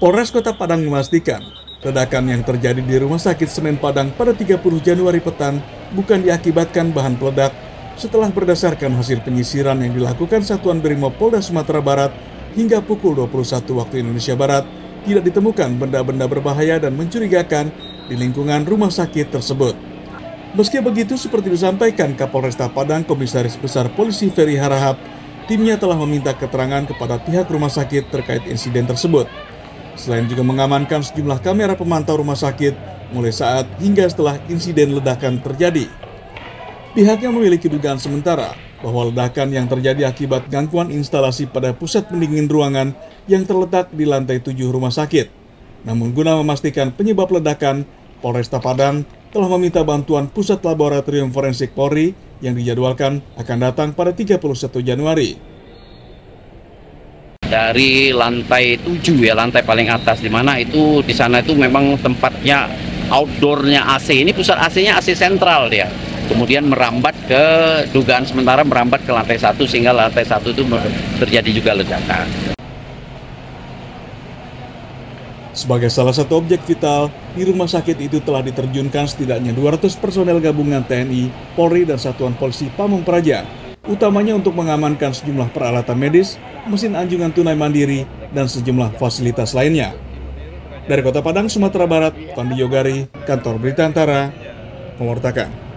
Polres Kota Padang memastikan ledakan yang terjadi di Rumah Sakit Semen Padang pada 30 Januari petang bukan diakibatkan bahan peledak setelah berdasarkan hasil penyisiran yang dilakukan Satuan Brimob Polda Sumatera Barat hingga pukul 21 waktu Indonesia Barat tidak ditemukan benda-benda berbahaya dan mencurigakan di lingkungan rumah sakit tersebut. Meski begitu, seperti disampaikan Kapolresta Padang Komisaris Besar Polisi Ferry Harahap, timnya telah meminta keterangan kepada pihak rumah sakit terkait insiden tersebut. Selain juga mengamankan sejumlah kamera pemantau rumah sakit mulai saat hingga setelah insiden ledakan terjadi. Pihaknya memiliki dugaan sementara bahwa ledakan yang terjadi akibat gangguan instalasi pada pusat pendingin ruangan yang terletak di lantai 7 rumah sakit. Namun guna memastikan penyebab ledakan, Polresta Padang telah meminta bantuan Pusat Laboratorium Forensik Polri yang dijadwalkan akan datang pada 31 Januari. Dari lantai 7 ya, lantai paling atas, di mana itu di sana itu memang tempatnya outdoornya AC. Ini pusat AC-nya AC sentral dia. Kemudian merambat ke, dugaan sementara merambat ke lantai 1 sehingga lantai 1 itu terjadi juga ledakan. Sebagai salah satu objek vital, di rumah sakit itu telah diterjunkan setidaknya 200 personel gabungan TNI, Polri, dan Satuan Polisi Pamong Praja, utamanya untuk mengamankan sejumlah peralatan medis, mesin anjungan tunai mandiri, dan sejumlah fasilitas lainnya. Dari Kota Padang, Sumatera Barat, Fandi Yogari, Kantor Berita Antara, melaporkan.